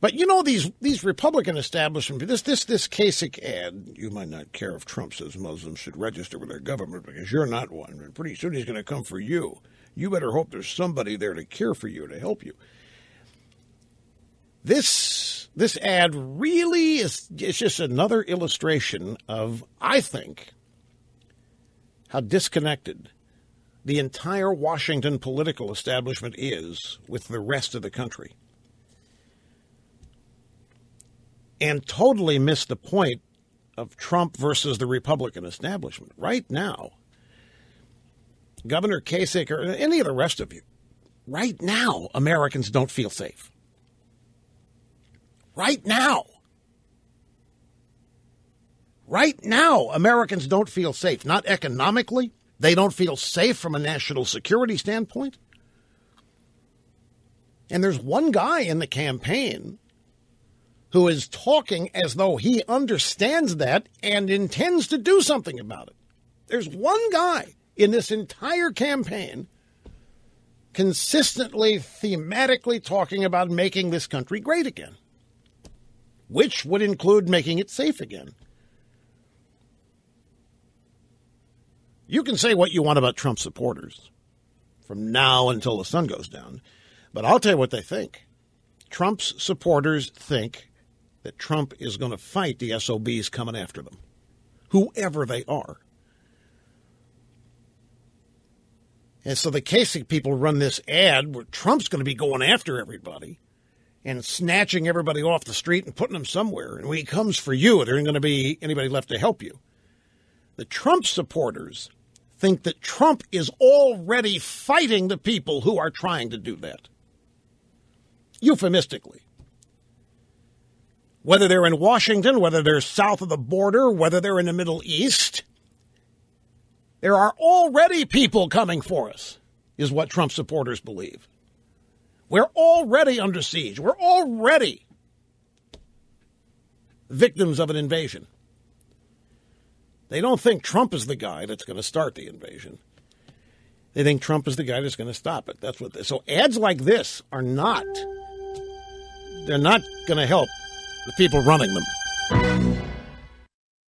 But, you know, these Republican establishment, this Kasich ad, you might not care if Trump says Muslims should register with their government because you're not one. And pretty soon he's going to come for you. You better hope there's somebody there to care for you, to help you. This ad really is just another illustration of, I think, how disconnected the entire Washington political establishment is with the rest of the country. And totally missed the point of Trump versus the Republican establishment. Right now, Governor Kasich or any of the rest of you, right now, Americans don't feel safe. Right now. Right now, Americans don't feel safe. Not economically. They don't feel safe from a national security standpoint. And there's one guy in the campaign who is talking as though he understands that and intends to do something about it. There's one guy in this entire campaign consistently, thematically talking about making this country great again, which would include making it safe again. You can say what you want about Trump supporters from now until the sun goes down, but I'll tell you what they think. Trump's supporters think that Trump is going to fight the SOBs coming after them, whoever they are. And so the Kasich people run this ad where Trump's going to be going after everybody and snatching everybody off the street and putting them somewhere. And when he comes for you, there ain't going to be anybody left to help you. The Trump supporters think that Trump is already fighting the people who are trying to do that. Euphemistically. Whether they're in Washington, whether they're south of the border, whether they're in the Middle East, there are already people coming for us, is what Trump supporters believe. We're already under siege. We're already victims of an invasion. They don't think Trump is the guy that's going to start the invasion. They think Trump is the guy that's going to stop it. That's what they, so ads like this are not. They're not going to help the people running them.